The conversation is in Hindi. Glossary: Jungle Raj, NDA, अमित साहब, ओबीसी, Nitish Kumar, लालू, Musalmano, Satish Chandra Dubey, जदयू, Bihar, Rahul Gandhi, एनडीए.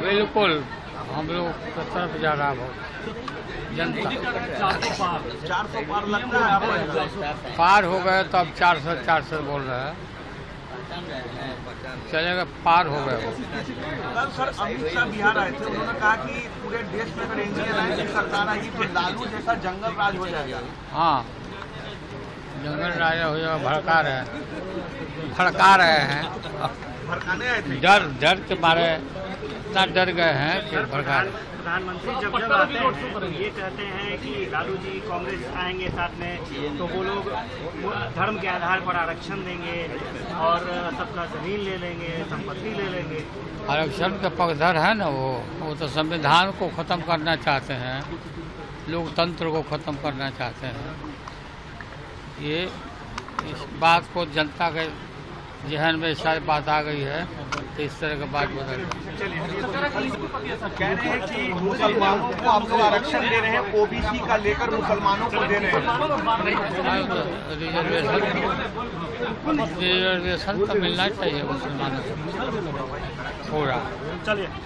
बिल्कुल हम लोग की तरफ जा रहा है जनता। 400 पार लगता है, पार हो गए तो अब 400 बोल रहे हैं, चलेगा, पार हो गए। सर अमित साहब बिहार आए थे, उन्होंने कहा कि पूरे देश में अगर एनडीए की सरकार आएगी तो लालू जैसा जंगल राज हो जाएगा। हाँ, जंगल राज हो जाएगा। भड़का रहे हैं, डर के मारे इतना डर गए हैं कि भड़का रहे। प्रधानमंत्री जब आते हैं ये कहते हैं कि लालू जी कांग्रेस आएंगे साथ में तो वो लोग धर्म के आधार पर आरक्षण देंगे और सबका जमीन ले लेंगे, संपत्ति ले लेंगे। आरक्षण का पक्षधर है ना वो तो संविधान को खत्म करना चाहते हैं, लोकतंत्र को खत्म करना चाहते हैं। ये इस बात को जनता के जहन में शायद बात आ गई है, इस तरह का बात बता कह रहे हैं कि मुसलमानों को आप लोग आरक्षण दे रहे हैं, ओबीसी का लेकर मुसलमानों को दे रहे हैं। रिजर्वेशन तो मिलना चाहिए मुसलमानों को, हो रहा।